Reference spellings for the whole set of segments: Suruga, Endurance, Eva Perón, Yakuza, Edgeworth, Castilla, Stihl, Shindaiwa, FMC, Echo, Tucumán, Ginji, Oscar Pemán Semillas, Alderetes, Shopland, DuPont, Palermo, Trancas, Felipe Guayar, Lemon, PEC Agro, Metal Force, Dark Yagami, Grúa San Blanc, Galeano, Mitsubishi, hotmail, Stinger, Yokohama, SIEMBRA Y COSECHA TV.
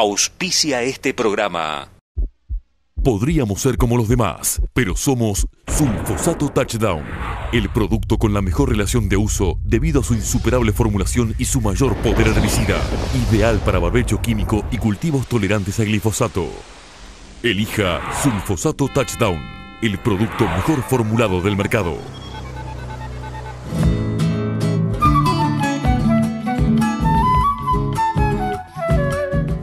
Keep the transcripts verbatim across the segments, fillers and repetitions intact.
auspicia este programa. Podríamos ser como los demás, pero somos Sulfosato Touchdown, el producto con la mejor relación de uso debido a su insuperable formulación y su mayor poder herbicida, ideal para barbecho químico y cultivos tolerantes a glifosato. Elija Sulfosato Touchdown, el producto mejor formulado del mercado.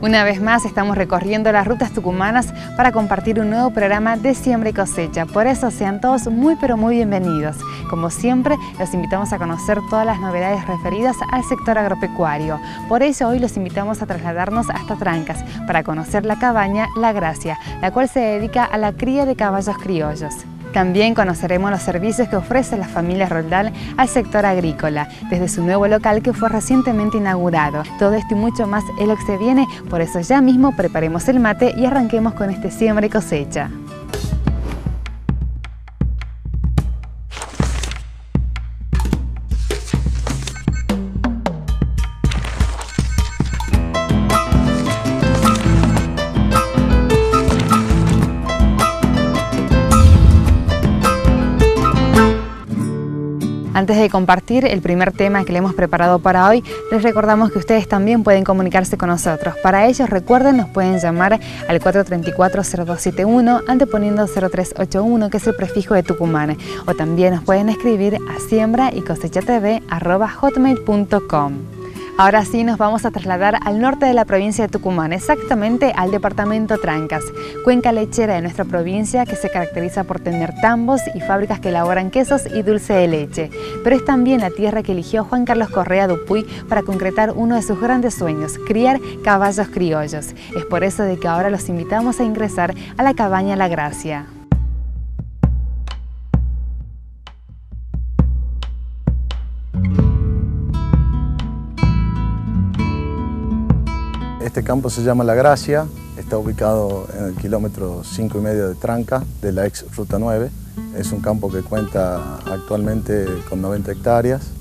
Una vez más estamos recorriendo las rutas tucumanas para compartir un nuevo programa de Siembra y Cosecha. Por eso sean todos muy pero muy bienvenidos. Como siempre, los invitamos a conocer todas las novedades referidas al sector agropecuario. Por eso hoy los invitamos a trasladarnos hasta Trancas para conocer la cabaña La Gracia, la cual se dedica a la cría de caballos criollos. También conoceremos los servicios que ofrece la familia Roldán al sector agrícola, desde su nuevo local que fue recientemente inaugurado. Todo esto y mucho más es lo que se viene, por eso ya mismo preparemos el mate y arranquemos con este Siembra y Cosecha. Antes de compartir el primer tema que le hemos preparado para hoy, les recordamos que ustedes también pueden comunicarse con nosotros. Para ellos, recuerden, nos pueden llamar al cuatro tres cuatro, cero dos siete uno, anteponiendo cero tres ocho uno, que es el prefijo de Tucumán. O también nos pueden escribir a siembra y cosecha tv arroba hotmail punto com. Ahora sí nos vamos a trasladar al norte de la provincia de Tucumán, exactamente al departamento Trancas, cuenca lechera de nuestra provincia que se caracteriza por tener tambos y fábricas que elaboran quesos y dulce de leche. Pero es también la tierra que eligió Juan Carlos Correa Dupuy para concretar uno de sus grandes sueños, criar caballos criollos. Es por eso de que ahora los invitamos a ingresar a la cabaña La Gracia. Este campo se llama La Gracia, está ubicado en el kilómetro cinco y medio de Tranca, de la ex Ruta nueve. Es un campo que cuenta actualmente con noventa hectáreas.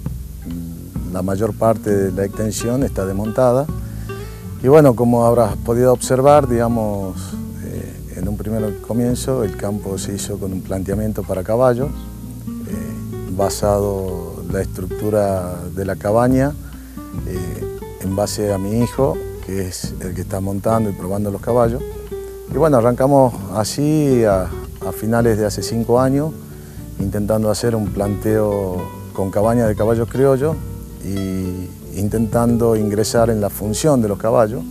La mayor parte de la extensión está desmontada. Y bueno, como habrás podido observar, digamos, eh, en un primer comienzo el campo se hizo con un planteamiento para caballos, eh, basado en la estructura de la cabaña, eh, en base a mi hijo, que es el que está montando y probando los caballos. Y bueno, arrancamos así a, a finales de hace cinco años, intentando hacer un planteo con cabaña de caballos criollos e intentando ingresar en la función de los caballos,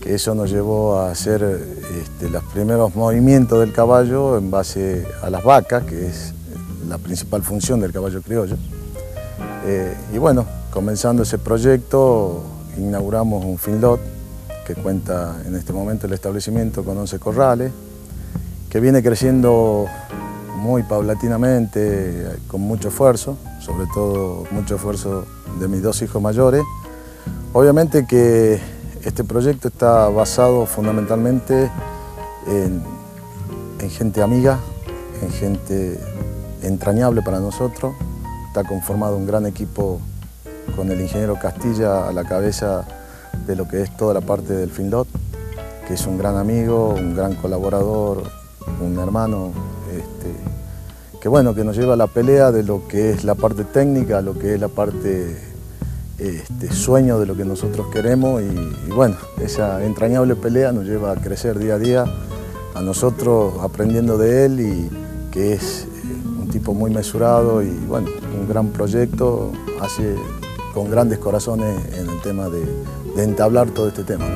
que eso nos llevó a hacer este, los primeros movimientos del caballo en base a las vacas, que es la principal función del caballo criollo. Eh, y bueno, comenzando ese proyecto, inauguramos un feedlot que cuenta en este momento el establecimiento con once corrales, que viene creciendo muy paulatinamente, con mucho esfuerzo, sobre todo mucho esfuerzo de mis dos hijos mayores. Obviamente que este proyecto está basado fundamentalmente en, en gente amiga, en gente entrañable para nosotros. Está conformado un gran equipo con el ingeniero Castilla a la cabeza de lo que es toda la parte del feedlot, que es un gran amigo, un gran colaborador, un hermano, este, que bueno, que nos lleva a la pelea de lo que es la parte técnica, lo que es la parte este, sueño de lo que nosotros queremos, y, y bueno, esa entrañable pelea nos lleva a crecer día a día, a nosotros aprendiendo de él, y que es un tipo muy mesurado y bueno, un gran proyecto, hace con grandes corazones en el tema de, de entablar todo este tema.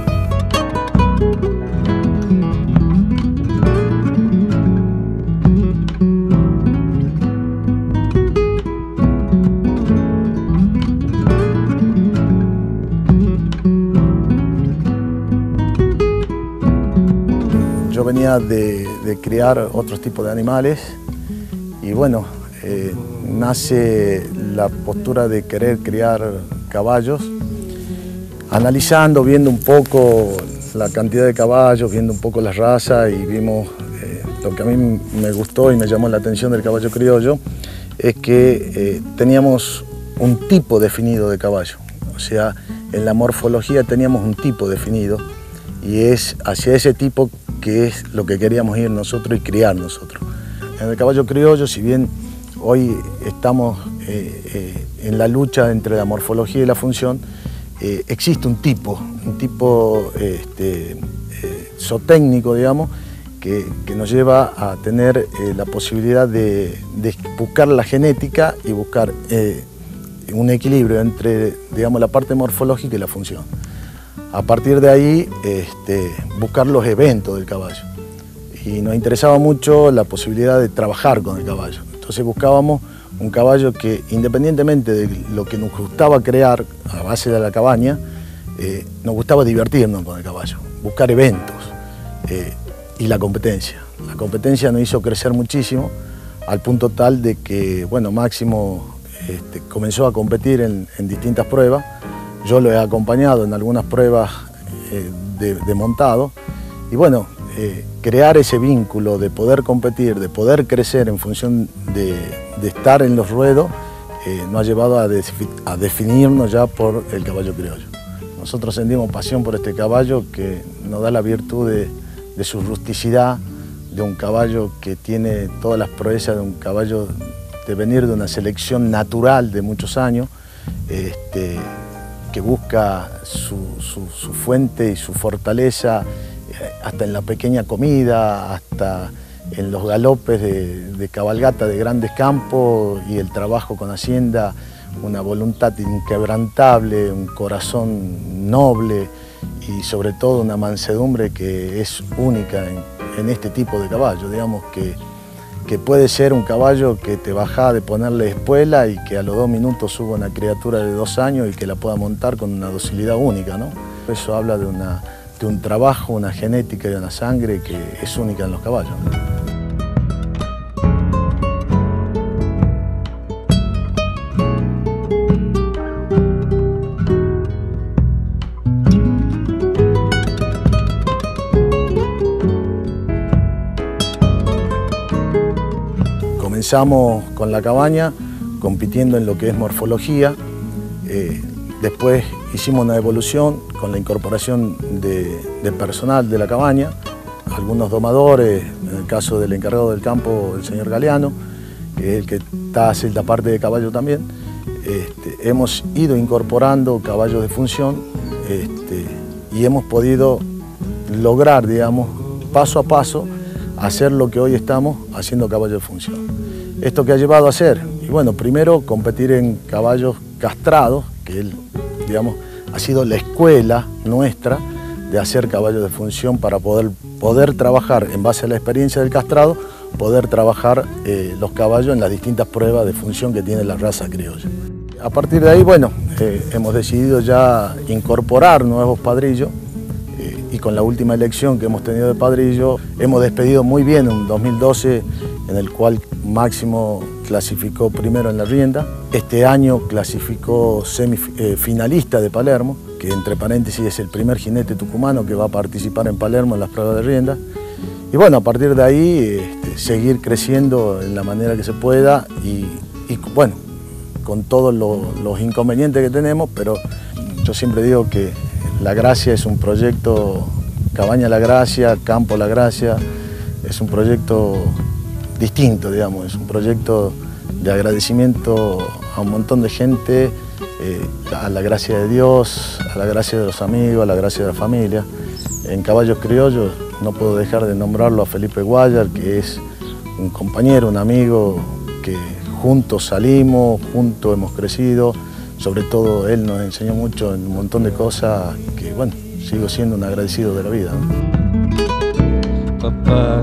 Yo venía de, de criar otros tipos de animales y bueno, eh, nace la postura de querer criar caballos, analizando, viendo un poco la cantidad de caballos, viendo un poco las razas, y vimos eh, lo que a mí me gustó y me llamó la atención del caballo criollo, es que eh, teníamos un tipo definido de caballo, o sea, en la morfología teníamos un tipo definido y es hacia ese tipo que es lo que queríamos ir nosotros y criar nosotros. En el caballo criollo, si bien hoy estamos eh, eh, en la lucha entre la morfología y la función, eh, existe un tipo, un tipo este, eh, zootécnico, digamos, que, que nos lleva a tener eh, la posibilidad de, de buscar la genética y buscar eh, un equilibrio entre, digamos, la parte morfológica y la función. A partir de ahí, este, buscar los eventos del caballo. Y nos interesaba mucho la posibilidad de trabajar con el caballo. Entonces buscábamos un caballo que, independientemente de lo que nos gustaba crear a base de la cabaña, eh, nos gustaba divertirnos con el caballo, buscar eventos eh, y la competencia. La competencia nos hizo crecer muchísimo, al punto tal de que, bueno, Máximo este, comenzó a competir en, en distintas pruebas. Yo lo he acompañado en algunas pruebas eh, de, de montado y bueno, eh, crear ese vínculo de poder competir, de poder crecer en función de, de estar en los ruedos, eh, nos ha llevado a, a definirnos ya por el caballo criollo. Nosotros sentimos pasión por este caballo que nos da la virtud de, de su rusticidad, de un caballo que tiene todas las proezas de un caballo de venir de una selección natural de muchos años, este, que busca su, su, su fuente y su fortaleza hasta en la pequeña comida, hasta en los galopes de, de cabalgata de grandes campos y el trabajo con Hacienda, una voluntad inquebrantable, un corazón noble y sobre todo una mansedumbre que es única en, en este tipo de caballo, digamos que, que puede ser un caballo que te baja de ponerle espuela y que a los dos minutos suba una criatura de dos años y que la pueda montar con una docilidad única, ¿no? Eso habla de una... de un trabajo, una genética y una sangre que es única en los caballos. Comenzamos con la cabaña, compitiendo en lo que es morfología. Eh, después hicimos una evolución con la incorporación de, de personal de la cabaña, algunos domadores, en el caso del encargado del campo, el señor Galeano, que es el que está haciendo la parte de caballo también. Este, hemos ido incorporando caballos de función este, y hemos podido lograr, digamos, paso a paso, hacer lo que hoy estamos haciendo caballo de función. ¿Esto que ha llevado a hacer? Y bueno, primero competir en caballos castrados, que él, digamos, ha sido la escuela nuestra de hacer caballos de función para poder, poder trabajar en base a la experiencia del castrado, poder trabajar eh, los caballos en las distintas pruebas de función que tiene la raza criolla. A partir de ahí, bueno, eh, hemos decidido ya incorporar nuevos padrillos eh, y con la última elección que hemos tenido de padrillo, hemos despedido muy bien un dos mil doce en el cual Máximo clasificó primero en la rienda. Este año clasificó semifinalista de Palermo, que entre paréntesis es el primer jinete tucumano que va a participar en Palermo en las pruebas de rienda. Y bueno, a partir de ahí este, seguir creciendo en la manera que se pueda y, y bueno, con todos lo, los inconvenientes que tenemos, pero yo siempre digo que La Gracia es un proyecto, Cabaña La Gracia, Campo La Gracia, es un proyecto distinto, digamos, es un proyecto de agradecimiento a un montón de gente, eh, a la gracia de Dios, a la gracia de los amigos, a la gracia de la familia. En caballos criollos no puedo dejar de nombrarlo a Felipe Guayar, que es un compañero, un amigo, que juntos salimos, juntos hemos crecido, sobre todo él nos enseñó mucho en un montón de cosas que, bueno, sigo siendo un agradecido de la vida, ¿no? Papá.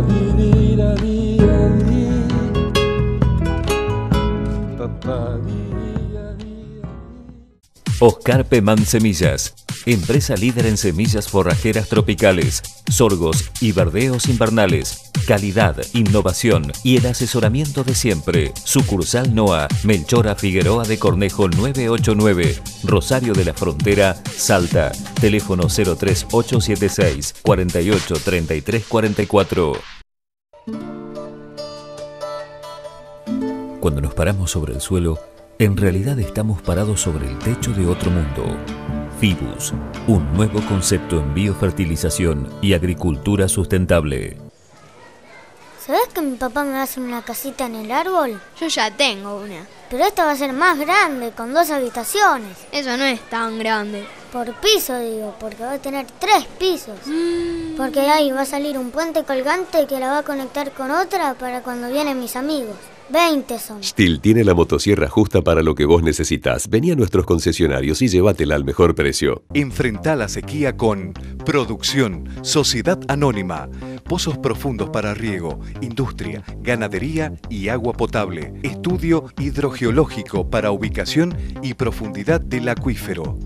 Oscar Pemán Semillas, empresa líder en semillas forrajeras tropicales, sorgos y verdeos invernales, calidad, innovación y el asesoramiento de siempre. Sucursal N O A, Melchora Figueroa de Cornejo nueve ocho nueve, Rosario de la Frontera, Salta, teléfono cero tres ocho siete seis, cuatro ocho tres tres cuatro cuatro. Cuando nos paramos sobre el suelo, en realidad estamos parados sobre el techo de otro mundo. Fibus, un nuevo concepto en biofertilización y agricultura sustentable. ¿Sabés que mi papá me va a hacer una casita en el árbol? Yo ya tengo una. Pero esta va a ser más grande, con dos habitaciones. Eso no es tan grande. Por piso, digo, porque va a tener tres pisos. Mm. Porque de ahí va a salir un puente colgante que la va a conectar con otra para cuando vienen mis amigos. veinte son. Stihl tiene la motosierra justa para lo que vos necesitas. Vení a nuestros concesionarios y llévatela al mejor precio. Enfrentá la sequía con Producción Sociedad Anónima. Pozos profundos para riego, industria, ganadería y agua potable. Estudio hidrogeológico para ubicación y profundidad del acuífero.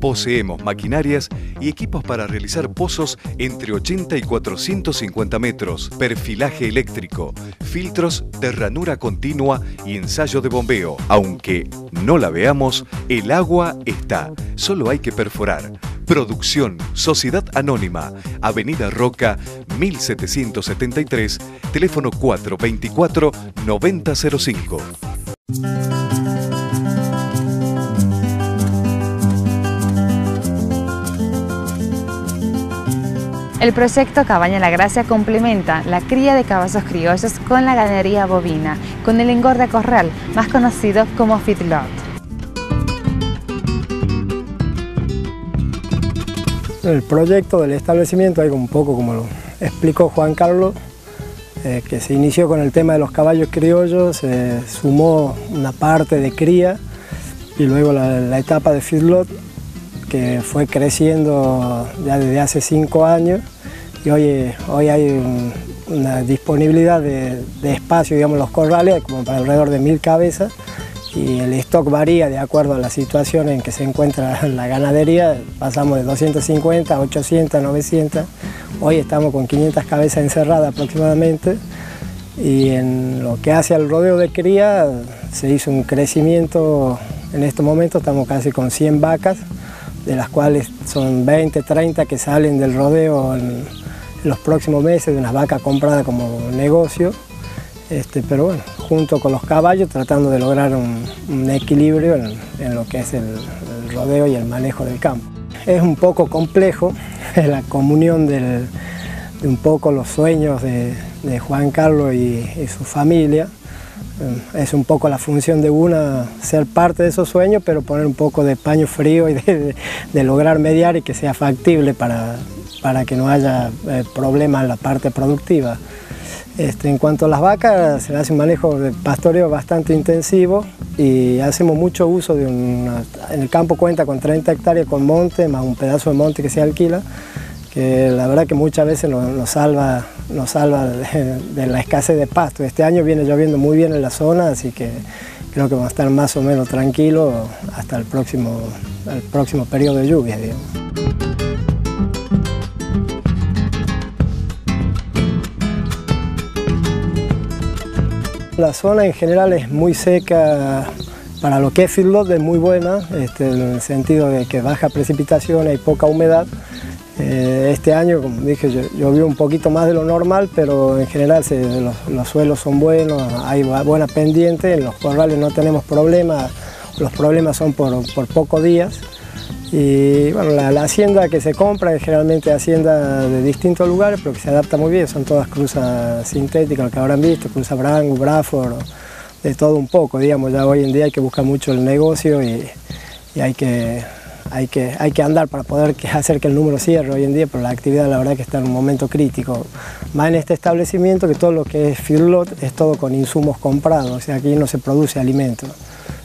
Poseemos maquinarias y equipos para realizar pozos entre ochenta y cuatrocientos cincuenta metros, perfilaje eléctrico, filtros de ranura continua y ensayo de bombeo. Aunque no la veamos, el agua está, solo hay que perforar. Producción Sociedad Anónima, Avenida Roca mil setecientos setenta y tres, teléfono cuatro veinticuatro, noventa cero cinco. El proyecto Cabaña La Gracia complementa la cría de caballos criollos con la ganadería bovina, con el engorde corral, más conocido como feedlot. El proyecto del establecimiento, un poco como lo explicó Juan Carlos, eh, que se inició con el tema de los caballos criollos, eh, sumó una parte de cría y luego la, la etapa de feedlot, que fue creciendo ya desde hace cinco años y hoy, hoy hay un, una disponibilidad de, de espacio, digamos, los corrales, como para alrededor de mil cabezas, y el stock varía de acuerdo a la situación en que se encuentra la ganadería. Pasamos de doscientas cincuenta, ochocientas, novecientas, hoy estamos con quinientas cabezas encerradas aproximadamente, y en lo que hace al rodeo de cría se hizo un crecimiento. En este momento estamos casi con cien vacas, de las cuales son veinte, treinta que salen del rodeo en los próximos meses, de unas vacas compradas como negocio, este, pero bueno, junto con los caballos, tratando de lograr un, un equilibrio en, en lo que es el, el rodeo y el manejo del campo. Es un poco complejo la comunión del, de un poco los sueños de, de Juan Carlos y, y su familia. Es un poco la función de una ser parte de esos sueños, pero poner un poco de paño frío y de, de, de lograr mediar y que sea factible para, para que no haya eh, problemas en la parte productiva. Este, en cuanto a las vacas, se hace un manejo de pastoreo bastante intensivo y hacemos mucho uso de una... En el campo cuenta con treinta hectáreas con monte, más un pedazo de monte que se alquila, que la verdad que muchas veces nos, nos salva, nos salva de, de la escasez de pasto. Este año viene lloviendo muy bien en la zona, así que creo que vamos a estar más o menos tranquilos hasta el próximo, el próximo periodo de lluvias, digamos. La zona en general es muy seca. Para lo que es feedlot es muy buena, este, en el sentido de que baja precipitación, hay poca humedad. Este año, como dije, llovió un poquito más de lo normal, pero en general se, los, los suelos son buenos, hay buena pendiente, en los corrales no tenemos problemas, los problemas son por, por pocos días. Y bueno, la, la hacienda que se compra es generalmente hacienda de distintos lugares, pero que se adapta muy bien, son todas cruzas sintéticas, lo que habrán visto, cruzas Brangus, Bradford, de todo un poco, digamos. Ya hoy en día hay que buscar mucho el negocio y, y hay que... Hay que, hay que andar para poder hacer que el número cierre hoy en día, pero la actividad la verdad que está en un momento crítico. Más en este establecimiento, que todo lo que es feedlot es todo con insumos comprados, o sea, aquí no se produce alimento.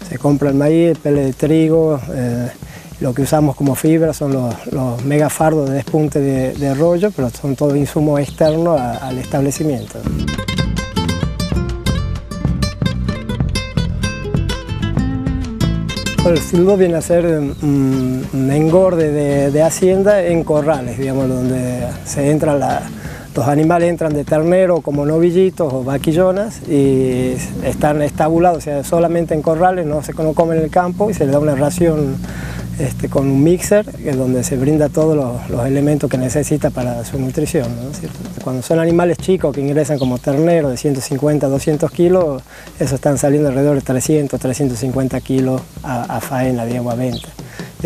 Se compra el maíz, el pele de trigo, eh, lo que usamos como fibra son los, los megafardos de despunte de, de rollo, pero son todos insumos externos a, al establecimiento. El feedlot viene a ser un, un engorde de, de hacienda en corrales, digamos, donde se entra la, los animales entran de ternero como novillitos o vaquillonas y están estabulados, o sea, solamente en corrales, no se no comen en el campo, y se le da una ración este, con un mixer, donde se brinda todos los, los elementos que necesita para su nutrición, ¿no? ¿Cierto? Cuando son animales chicos que ingresan como ternero de ciento cincuenta a doscientos kilos, esos están saliendo alrededor de trescientos, trescientos cincuenta kilos a, a faena, digamos, a venta.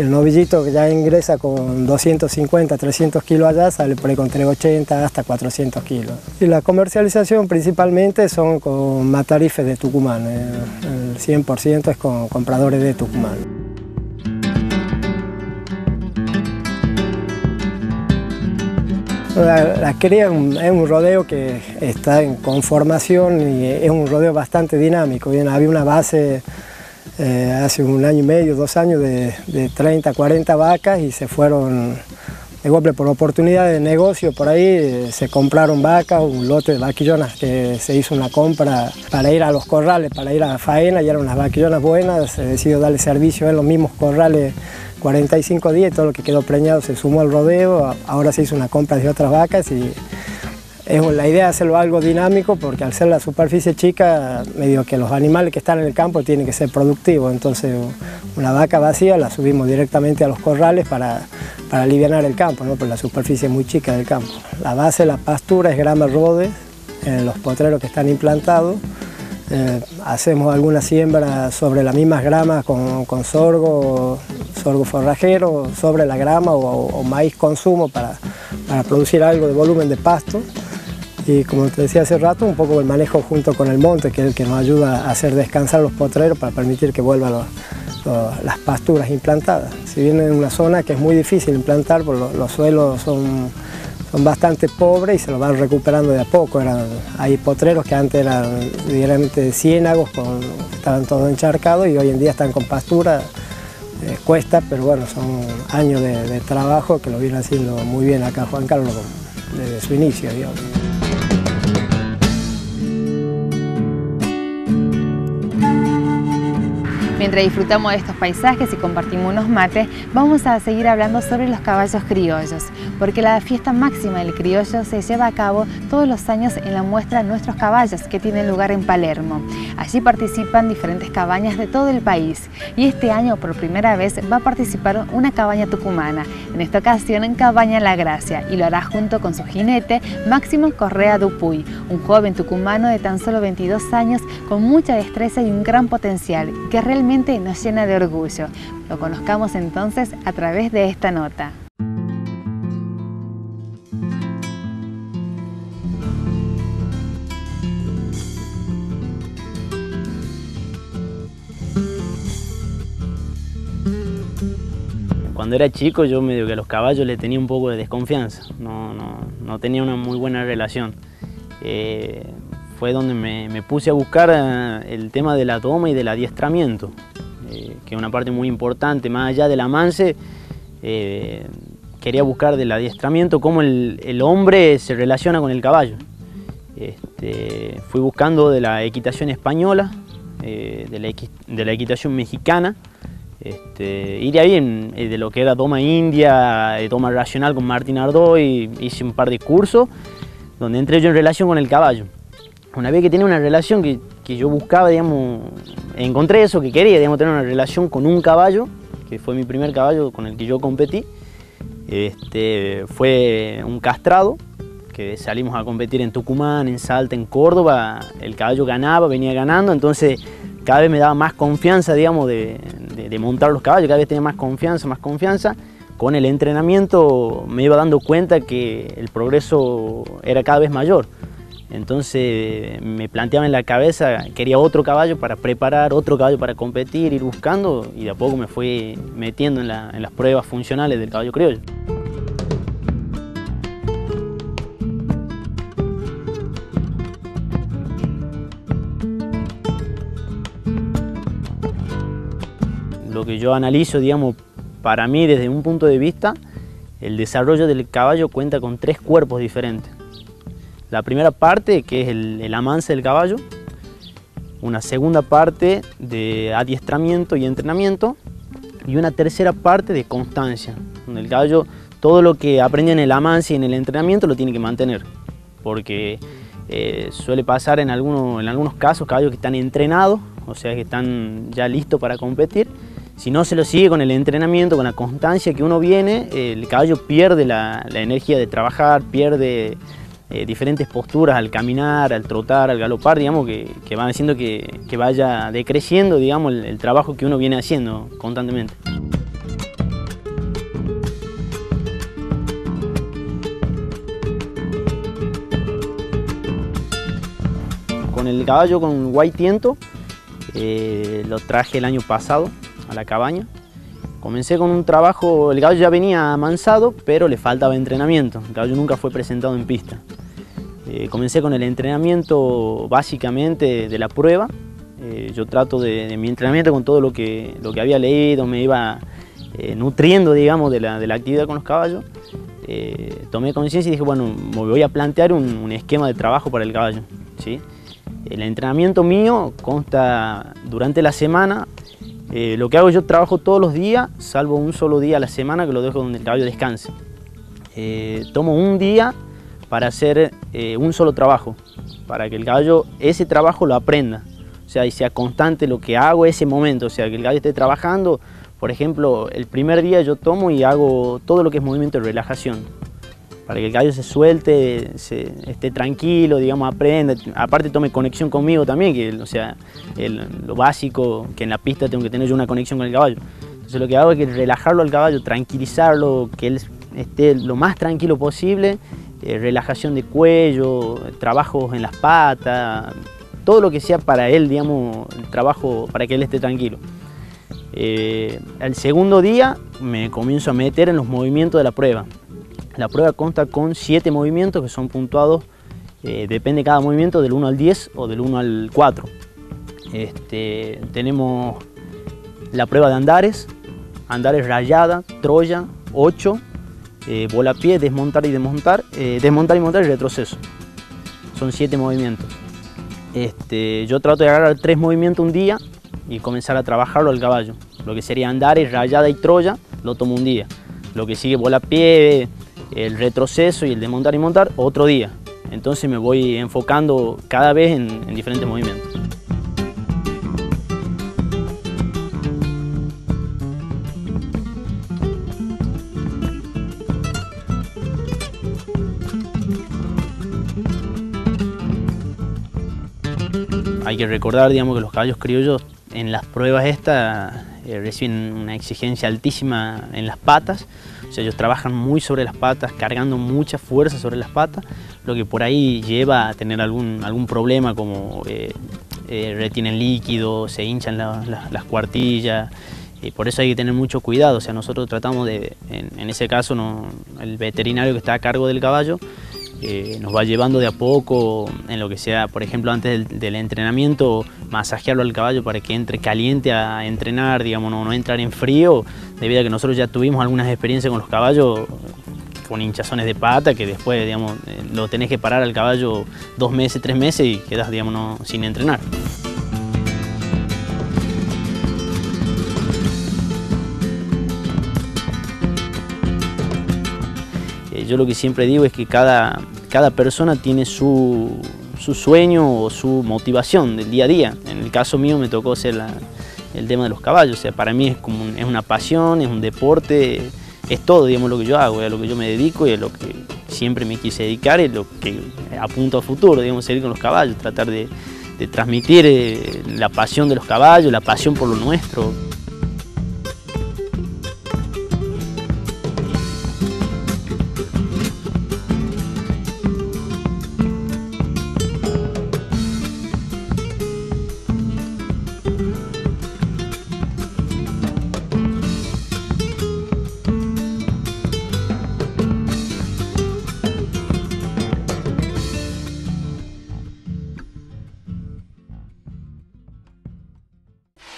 El novillito que ya ingresa con doscientos cincuenta, trescientos kilos allá, sale por ahí con trescientos ochenta hasta cuatrocientos kilos. Y la comercialización principalmente son con matarifes de Tucumán, el, el cien por ciento es con compradores de Tucumán. La, la cría es un, es un rodeo que está en conformación y es un rodeo bastante dinámico. Bien, había una base eh, hace un año y medio, dos años de, de treinta, cuarenta vacas y se fueron, de golpe por oportunidad de negocio por ahí, eh, se compraron vacas, un lote de vaquillonas que se hizo una compra para ir a los corrales, para ir a la faena, y eran unas vaquillonas buenas, se decidió darle servicio en los mismos corrales cuarenta y cinco días, todo lo que quedó preñado se sumó al rodeo, ahora se hizo una compra de otras vacas y es la idea de hacerlo algo dinámico porque al ser la superficie chica, medio que los animales que están en el campo tienen que ser productivos, entonces una vaca vacía la subimos directamente a los corrales para, para alivianar el campo, ¿no? Porque la superficie es muy chica del campo. La base de la pastura es grama rodes, eh, los potreros que están implantados. Eh, hacemos alguna siembra sobre las mismas gramas con, con sorgo, sorgo forrajero, sobre la grama o, o maíz consumo para, para producir algo de volumen de pasto. Y como te decía hace rato, un poco el manejo junto con el monte, que es el que nos ayuda a hacer descansar los potreros para permitir que vuelvan los, los, las pasturas implantadas. Si bien en una zona que es muy difícil implantar, pues los, los suelos son... son bastante pobres y se los van recuperando de a poco. Eran, hay potreros que antes eran ligeramente ciénagos, con, estaban todos encharcados y hoy en día están con pastura. Eh, cuesta, pero bueno, son años de, de trabajo que lo viene haciendo muy bien acá Juan Carlos desde su inicio, digamos. Mientras disfrutamos de estos paisajes y compartimos unos mates, vamos a seguir hablando sobre los caballos criollos, porque la fiesta máxima del criollo se lleva a cabo todos los años en la muestra Nuestros Caballos, que tiene lugar en Palermo. Allí participan diferentes cabañas de todo el país, y este año por primera vez va a participar una cabaña tucumana, en esta ocasión en Cabaña La Gracia, y lo hará junto con su jinete Máximo Correa Dupuy, un joven tucumano de tan solo veintidós años con mucha destreza y un gran potencial, que realmente nos llena de orgullo. Lo conozcamos entonces a través de esta nota. Cuando era chico yo medio que a los caballos le tenía un poco de desconfianza, no, no, no tenía una muy buena relación. Eh... Fue donde me, me puse a buscar el tema de la doma y del adiestramiento, eh, que es una parte muy importante. Más allá del avance, eh, quería buscar del adiestramiento cómo el, el hombre se relaciona con el caballo. Este, fui buscando de la equitación española, eh, de, la equi, de la equitación mexicana, este, y de ahí en, de lo que era doma india, doma racional con Martín Ardó, y hice un par de cursos donde entré yo en relación con el caballo. Una vez que tenía una relación que, que yo buscaba, digamos, encontré eso que quería, digamos, tener una relación con un caballo, que fue mi primer caballo con el que yo competí. Este, fue un castrado, que salimos a competir en Tucumán, en Salta, en Córdoba. El caballo ganaba, venía ganando, entonces cada vez me daba más confianza, digamos, de, de, de montar los caballos, cada vez tenía más confianza, más confianza. Con el entrenamiento me iba dando cuenta que el progreso era cada vez mayor. Entonces me planteaba en la cabeza, quería otro caballo para preparar, otro caballo para competir, ir buscando, y de a poco me fui metiendo en, la, en las pruebas funcionales del caballo criollo. Lo que yo analizo, digamos, para mí desde un punto de vista, el desarrollo del caballo cuenta con tres cuerpos diferentes. La primera parte, que es el, el avance del caballo, una segunda parte de adiestramiento y entrenamiento, y una tercera parte de constancia, donde el caballo todo lo que aprende en el avance y en el entrenamiento lo tiene que mantener, porque eh, suele pasar en, alguno, en algunos casos caballos que están entrenados, o sea que están ya listos para competir. Si no se lo sigue con el entrenamiento, con la constancia que uno viene, eh, el caballo pierde la, la energía de trabajar, pierde... Eh, diferentes posturas al caminar, al trotar, al galopar, digamos, que, que van haciendo que, que vaya decreciendo, digamos, el, el trabajo que uno viene haciendo constantemente. el caballo, con un guay tiento, eh, lo traje el año pasado a la cabaña. Comencé con un trabajo, el caballo ya venía amansado, pero le faltaba entrenamiento, el caballo nunca fue presentado en pista. Eh, comencé con el entrenamiento básicamente de la prueba. Eh, yo trato de, de mi entrenamiento con todo lo que, lo que había leído, me iba eh, nutriendo, digamos, de la, de la actividad con los caballos. Eh, tomé conciencia y dije, bueno, me voy a plantear un, un esquema de trabajo para el caballo, ¿sí? El entrenamiento mío consta durante la semana. Eh, lo que hago, yo trabajo todos los días, salvo un solo día a la semana que lo dejo donde el caballo descanse. Eh, tomo un día para hacer eh, un solo trabajo, para que el caballo ese trabajo lo aprenda. O sea, y sea constante lo que hago ese momento, o sea, que el caballo esté trabajando. Por ejemplo, el primer día yo tomo y hago todo lo que es movimiento de relajación, para que el caballo se suelte, se, esté tranquilo, digamos, aprenda. Aparte tome conexión conmigo también, que, o sea, el, lo básico, que en la pista tengo que tener yo una conexión con el caballo. Entonces lo que hago es que relajarlo al caballo, tranquilizarlo, que él esté lo más tranquilo posible, eh, relajación de cuello, trabajos en las patas, todo lo que sea para él, digamos, el trabajo para que él esté tranquilo. Eh, el segundo día me comienzo a meter en los movimientos de la prueba. La prueba consta con siete movimientos que son puntuados, eh, depende cada movimiento del uno al diez o del uno al cuatro. Este, tenemos la prueba de andares, andares rayada, troya, ocho, eh, bola pie, desmontar y desmontar, eh, desmontar y montar y retroceso. Son siete movimientos. Este, yo trato de agarrar tres movimientos un día y comenzar a trabajarlo al caballo. Lo que sería andares, rayada y troya, lo tomo un día. Lo que sigue bola pie, el retroceso y el desmontar y montar, otro día. Entonces me voy enfocando cada vez en, en diferentes movimientos. Hay que recordar, digamos, que los caballos criollos en las pruebas estas eh, reciben una exigencia altísima en las patas. O sea, ellos trabajan muy sobre las patas, cargando mucha fuerza sobre las patas, lo que por ahí lleva a tener algún, algún problema, como eh, eh, retienen líquido, se hinchan la, la, las cuartillas, y por eso hay que tener mucho cuidado. O sea, nosotros tratamos de, en, en ese caso, no, el veterinario que está a cargo del caballo, Eh, nos va llevando de a poco en lo que sea, por ejemplo, antes del, del entrenamiento, masajearlo al caballo para que entre caliente a entrenar, digamos, no, no entrar en frío, debido a que nosotros ya tuvimos algunas experiencias con los caballos con hinchazones de pata, que después, digamos, lo tenés que parar al caballo dos meses, tres meses y quedás, digamos, no, sin entrenar. Yo lo que siempre digo es que cada, cada persona tiene su, su sueño o su motivación del día a día. En el caso mío me tocó hacer la, el tema de los caballos. O sea, para mí es, como un, es una pasión, es un deporte, es todo, digamos, lo que yo hago, es lo que yo me dedico y es lo que siempre me quise dedicar y lo que apunto a futuro, digamos, seguir con los caballos, tratar de, de transmitir la pasión de los caballos, la pasión por lo nuestro.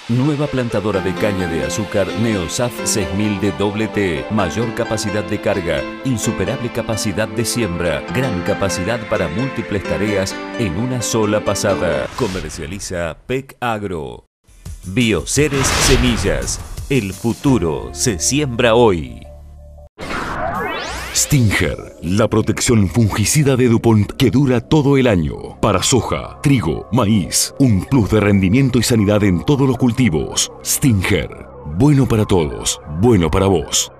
Nueva plantadora de caña de azúcar Neosaf seis mil de doble T. Mayor capacidad de carga, insuperable capacidad de siembra, gran capacidad para múltiples tareas en una sola pasada. Comercializa P E C Agro. Bioceres Semillas. El futuro se siembra hoy. Stinger, la protección fungicida de DuPont que dura todo el año. Para soja, trigo, maíz, un plus de rendimiento y sanidad en todos los cultivos. Stinger, bueno para todos, bueno para vos.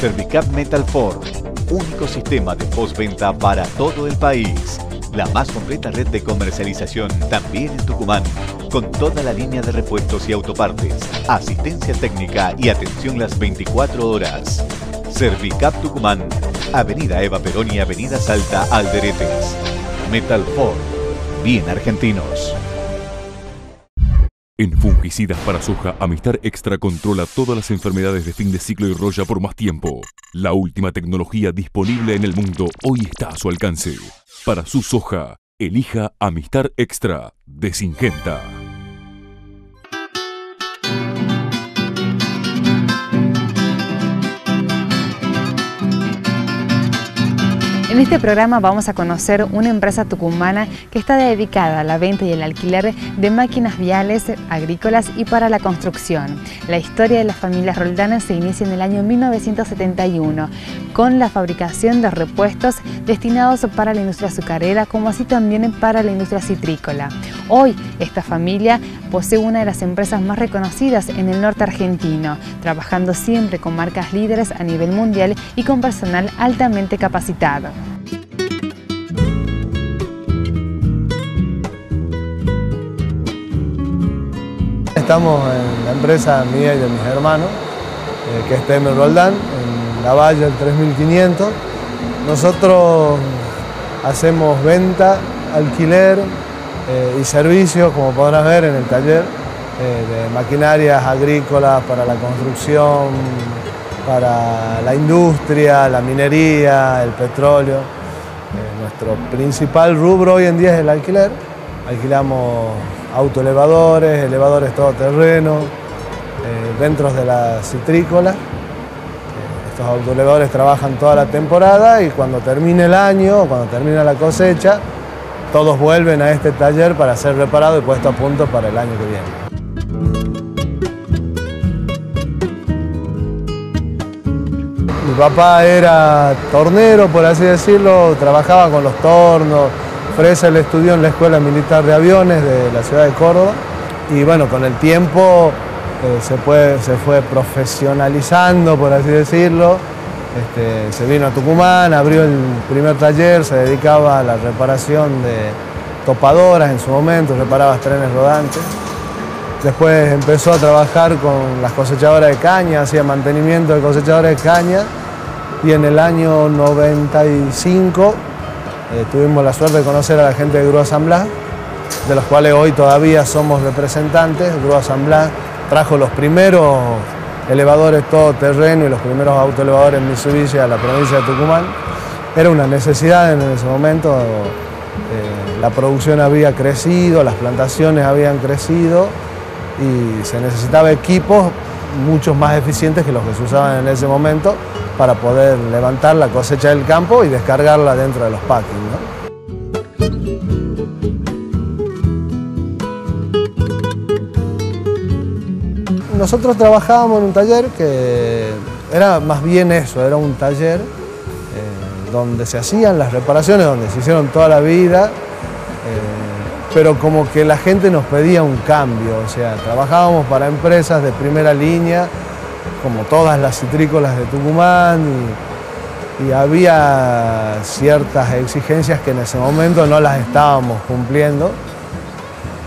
Servicap Metal Force, único sistema de postventa para todo el país. La más completa red de comercialización también en Tucumán, con toda la línea de repuestos y autopartes, asistencia técnica y atención las veinticuatro horas. Servicap Tucumán, Avenida Eva Perón y Avenida Salta Alderetes. Metal Force, bien argentinos. En fungicidas para soja, Amistar Extra controla todas las enfermedades de fin de ciclo y roya por más tiempo. La última tecnología disponible en el mundo hoy está a su alcance. Para su soja, elija Amistar Extra de Syngenta. En este programa vamos a conocer una empresa tucumana que está dedicada a la venta y el alquiler de máquinas viales, agrícolas y para la construcción. La historia de las familias Roldán se inicia en el año mil novecientos setenta y uno con la fabricación de repuestos destinados para la industria azucarera como así también para la industria citrícola. Hoy esta familia posee una de las empresas más reconocidas en el norte argentino, trabajando siempre con marcas líderes a nivel mundial y con personal altamente capacitado. Estamos en la empresa mía y de mis hermanos, eh, que es T M Roldán, en La Valle, el tres mil quinientos. Nosotros hacemos venta, alquiler eh, y servicios, como podrás ver en el taller, eh, de maquinarias agrícolas para la construcción, para la industria, la minería, el petróleo. Eh, nuestro principal rubro hoy en día es el alquiler. Alquilamos autoelevadores, elevadores todoterreno, eh, dentro de la citrícola. Eh, estos autoelevadores trabajan toda la temporada y cuando termine el año, cuando termina la cosecha, todos vuelven a este taller para ser reparado y puesto a punto para el año que viene. Mi papá era tornero, por así decirlo, trabajaba con los tornos. Fresa le estudió en la Escuela Militar de Aviones de la ciudad de Córdoba y bueno, con el tiempo eh, se, fue, se fue profesionalizando, por así decirlo. Este, se vino a Tucumán, abrió el primer taller, se dedicaba a la reparación de topadoras en su momento, reparaba trenes rodantes. Después empezó a trabajar con las cosechadoras de caña, hacía mantenimiento de cosechadoras de caña y en el año noventa y cinco Eh, tuvimos la suerte de conocer a la gente de Grúa San Blanc, de los cuales hoy todavía somos representantes. Grúa San Blanc trajo los primeros elevadores todoterreno y los primeros autoelevadores Mitsubishi a la provincia de Tucumán. Era una necesidad en ese momento, eh, la producción había crecido, las plantaciones habían crecido y se necesitaba equipos muchos más eficientes que los que se usaban en ese momento para poder levantar la cosecha del campo y descargarla dentro de los packing, ¿no? Nosotros trabajábamos en un taller que era más bien eso, era un taller eh, donde se hacían las reparaciones, donde se hicieron toda la vida, eh, pero como que la gente nos pedía un cambio, o sea, trabajábamos para empresas de primera línea, como todas las citrícolas de Tucumán y, y había ciertas exigencias que en ese momento no las estábamos cumpliendo.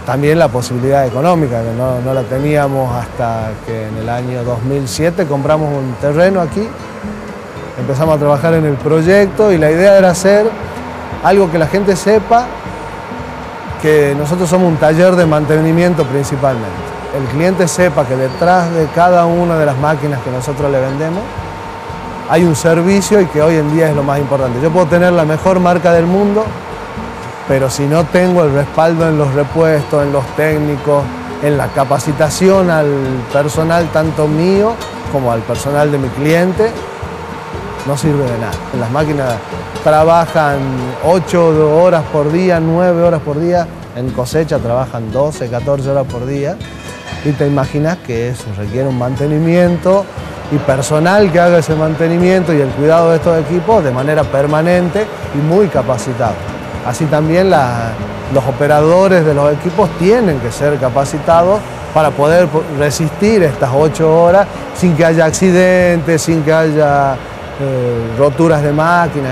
También la posibilidad económica, que no, no la teníamos hasta que en el año dos mil siete compramos un terreno aquí, empezamos a trabajar en el proyecto y la idea era hacer algo que la gente sepa que nosotros somos un taller de mantenimiento principalmente. El cliente sepa que detrás de cada una de las máquinas que nosotros le vendemos hay un servicio y que hoy en día es lo más importante. Yo puedo tener la mejor marca del mundo, pero si no tengo el respaldo en los repuestos, en los técnicos, en la capacitación al personal tanto mío como al personal de mi cliente, no sirve de nada. Las máquinas trabajan ocho horas por día, nueve horas por día, en cosecha trabajan doce, catorce horas por día. Y te imaginas que eso requiere un mantenimiento y personal que haga ese mantenimiento y el cuidado de estos equipos de manera permanente y muy capacitado. Así también la, los operadores de los equipos tienen que ser capacitados para poder resistir estas ocho horas sin que haya accidentes, sin que haya eh, roturas de máquina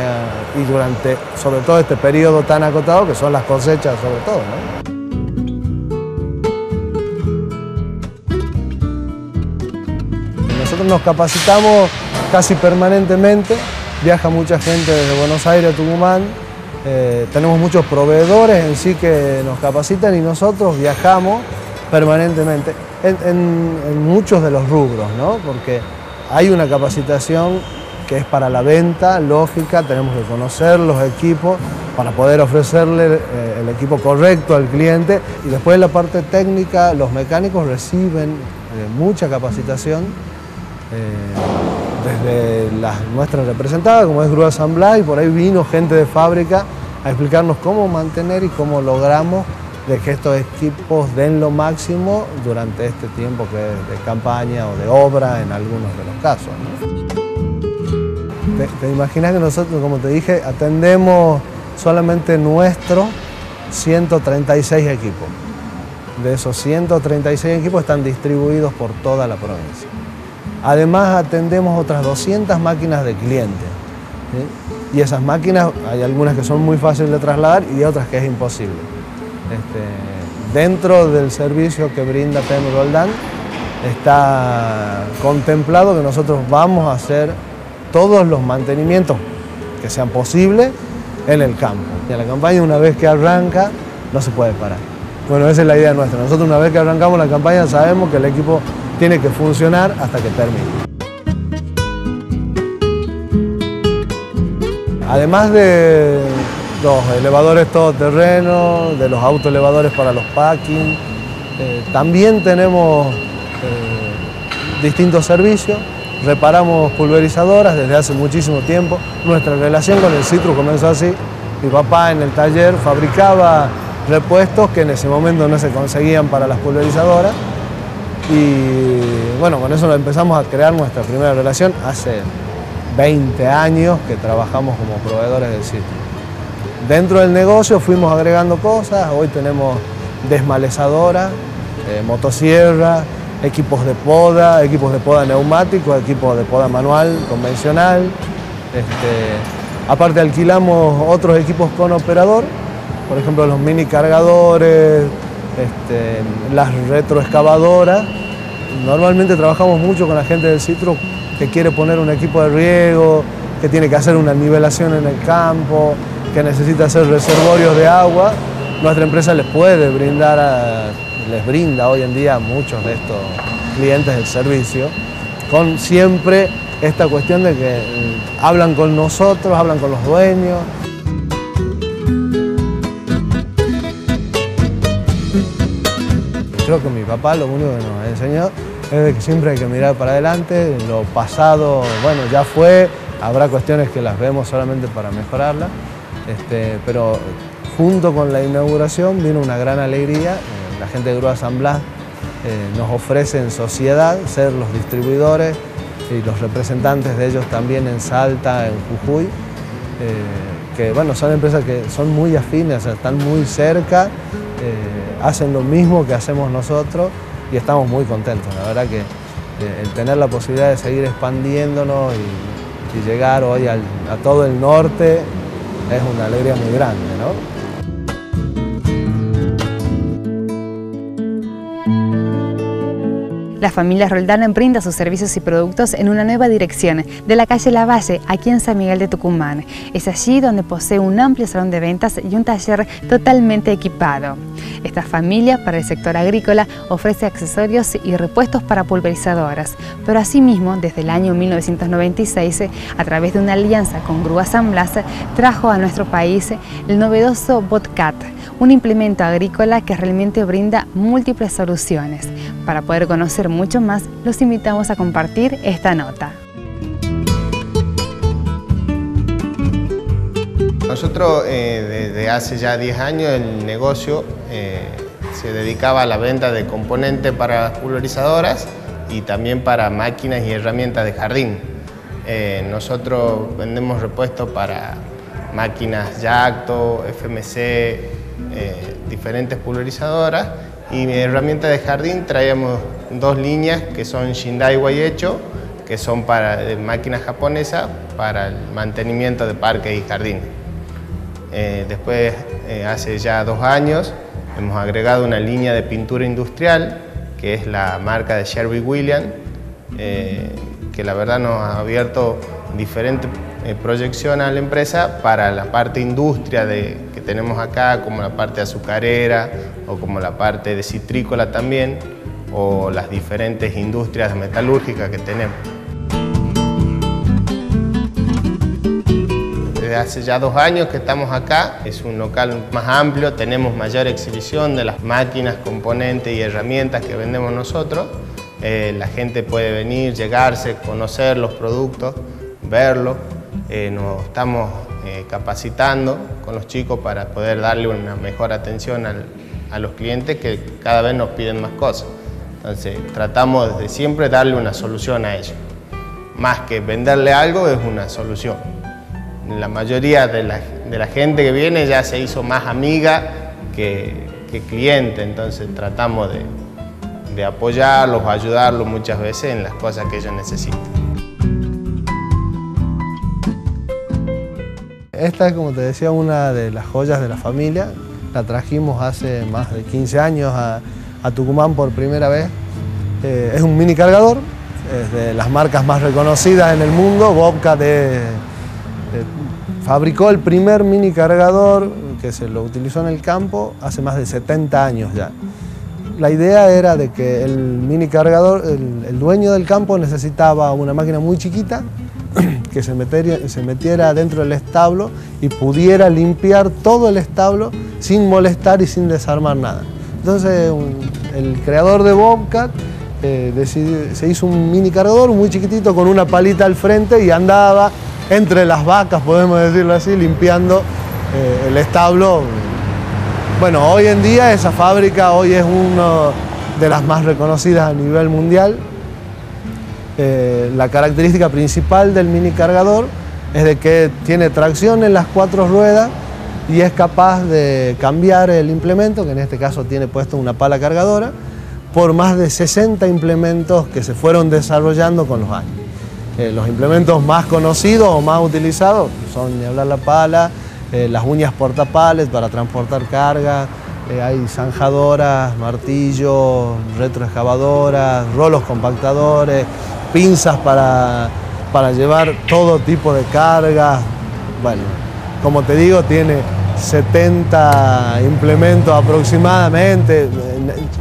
y durante, sobre todo, este periodo tan acotado que son las cosechas sobre todo, ¿no? Nos capacitamos casi permanentemente, viaja mucha gente desde Buenos Aires a Tucumán, Eh, tenemos muchos proveedores en sí que nos capacitan y nosotros viajamos permanentemente en, en, en muchos de los rubros, ¿no? Porque hay una capacitación que es para la venta, lógica, tenemos que conocer los equipos para poder ofrecerle eh, el equipo correcto al cliente, y después en la parte técnica los mecánicos reciben eh, mucha capacitación eh, desde las nuestras representadas, como es Grúa San Blanc, y por ahí vino gente de fábrica a explicarnos cómo mantener y cómo logramos de que estos equipos den lo máximo durante este tiempo que es de campaña o de obra en algunos de los casos, ¿no? Te, te imaginas que nosotros, como te dije, atendemos solamente nuestros ciento treinta y seis equipos. De esos ciento treinta y seis equipos están distribuidos por toda la provincia. Además atendemos otras doscientas máquinas de clientes, ¿sí? Y esas máquinas, hay algunas que son muy fáciles de trasladar y otras que es imposible. Este, dentro del servicio que brinda T M Roldán está contemplado que nosotros vamos a hacer todos los mantenimientos que sean posibles en el campo. Y la campaña, una vez que arranca, no se puede parar. Bueno, esa es la idea nuestra. Nosotros, una vez que arrancamos la campaña, sabemos que el equipo tiene que funcionar hasta que termine. Además de los elevadores todoterreno, de los autoelevadores para los packing, eh, también tenemos eh, distintos servicios. Reparamos pulverizadoras desde hace muchísimo tiempo. Nuestra relación con el Citru comenzó así. Mi papá en el taller fabricaba repuestos que en ese momento no se conseguían para las pulverizadoras. Y bueno, con eso empezamos a crear nuestra primera relación. Hace veinte años que trabajamos como proveedores del Citru. Dentro del negocio fuimos agregando cosas. Hoy tenemos desmalezadoras, eh, motosierras, equipos de poda, equipos de poda neumático, equipos de poda manual, convencional. Este, aparte alquilamos otros equipos con operador, por ejemplo los mini cargadores, este, las retroexcavadoras. Normalmente trabajamos mucho con la gente del Citru que quiere poner un equipo de riego, que tiene que hacer una nivelación en el campo, que necesita hacer reservorios de agua. Nuestra empresa les puede brindar a... les brinda hoy en día a muchos de estos clientes del servicio, con siempre esta cuestión de que hablan con nosotros, hablan con los dueños. Creo que mi papá lo único que nos enseñó es de que siempre hay que mirar para adelante, lo pasado, bueno, ya fue, habrá cuestiones que las vemos solamente para mejorarlas, este, pero junto con la inauguración vino una gran alegría. La gente de Grúa San Blas eh, nos ofrece en sociedad ser los distribuidores y los representantes de ellos también en Salta, en Jujuy, eh, que bueno, son empresas que son muy afines, o sea, están muy cerca, eh, hacen lo mismo que hacemos nosotros y estamos muy contentos. La verdad que eh, el tener la posibilidad de seguir expandiéndonos y, y llegar hoy al, a todo el norte es una alegría muy grande, ¿no? La familia Roldán brinda sus servicios y productos en una nueva dirección, de la calle Lavalle, aquí en San Miguel de Tucumán. Es allí donde posee un amplio salón de ventas y un taller totalmente equipado. Esta familia, para el sector agrícola, ofrece accesorios y repuestos para pulverizadoras, pero asimismo, desde el año mil novecientos noventa y seis, a través de una alianza con Grúa San Blas, trajo a nuestro país el novedoso Bobcat, un implemento agrícola que realmente brinda múltiples soluciones. Para poder conocer mucho más, los invitamos a compartir esta nota. Nosotros eh, desde hace ya diez años el negocio eh, se dedicaba a la venta de componentes para pulverizadoras y también para máquinas y herramientas de jardín. Eh, nosotros vendemos repuestos para máquinas Yacto, F M C, eh, diferentes pulverizadoras. Y herramientas de jardín traíamos dos líneas que son Shindaiwa y Echo, que son para máquinas japonesas para el mantenimiento de parques y jardines. Eh, después, eh, hace ya dos años, hemos agregado una línea de pintura industrial, que es la marca de Sherwin Williams, eh, que la verdad nos ha abierto diferentes eh, proyección a la empresa para la parte industria de, que tenemos acá, como la parte azucarera o como la parte de citrícola también, o las diferentes industrias metalúrgicas que tenemos. Desde hace ya dos años que estamos acá, es un local más amplio, tenemos mayor exhibición de las máquinas, componentes y herramientas que vendemos nosotros. Eh, la gente puede venir, llegarse, conocer los productos, verlos. Eh, nos estamos eh, capacitando con los chicos para poder darle una mejor atención al, a los clientes que cada vez nos piden más cosas. Entonces, tratamos desde siempre darle una solución a ellos. Más que venderle algo, es una solución. La mayoría de la, de la gente que viene ya se hizo más amiga que, que cliente, entonces tratamos de... de apoyarlos, ayudarlos muchas veces en las cosas que ellos necesitan. Esta es, como te decía, una de las joyas de la familia. La trajimos hace más de quince años a, a Tucumán por primera vez. Eh, es un mini cargador, es de las marcas más reconocidas en el mundo. Bobcat eh, eh, fabricó el primer mini cargador que se lo utilizó en el campo hace más de setenta años ya. La idea era de que el mini cargador, el, el dueño del campo necesitaba una máquina muy chiquita que se metiera, se metiera dentro del establo y pudiera limpiar todo el establo sin molestar y sin desarmar nada. Entonces un, el creador de Bobcat eh, decidió, se hizo un mini cargador muy chiquitito con una palita al frente y andaba entre las vacas, podemos decirlo así, limpiando eh, el establo. Bueno, hoy en día esa fábrica hoy es una de las más reconocidas a nivel mundial. Eh, la característica principal del mini cargador es de que tiene tracción en las cuatro ruedas y es capaz de cambiar el implemento, que en este caso tiene puesto una pala cargadora, por más de sesenta implementos que se fueron desarrollando con los años. Eh, los implementos más conocidos o más utilizados son, ni hablar, la pala, Eh, las uñas portapales para transportar carga, eh, hay zanjadoras, martillos, retroexcavadoras, rolos compactadores, pinzas para, para llevar todo tipo de cargas. Bueno, como te digo, tiene setenta implementos aproximadamente.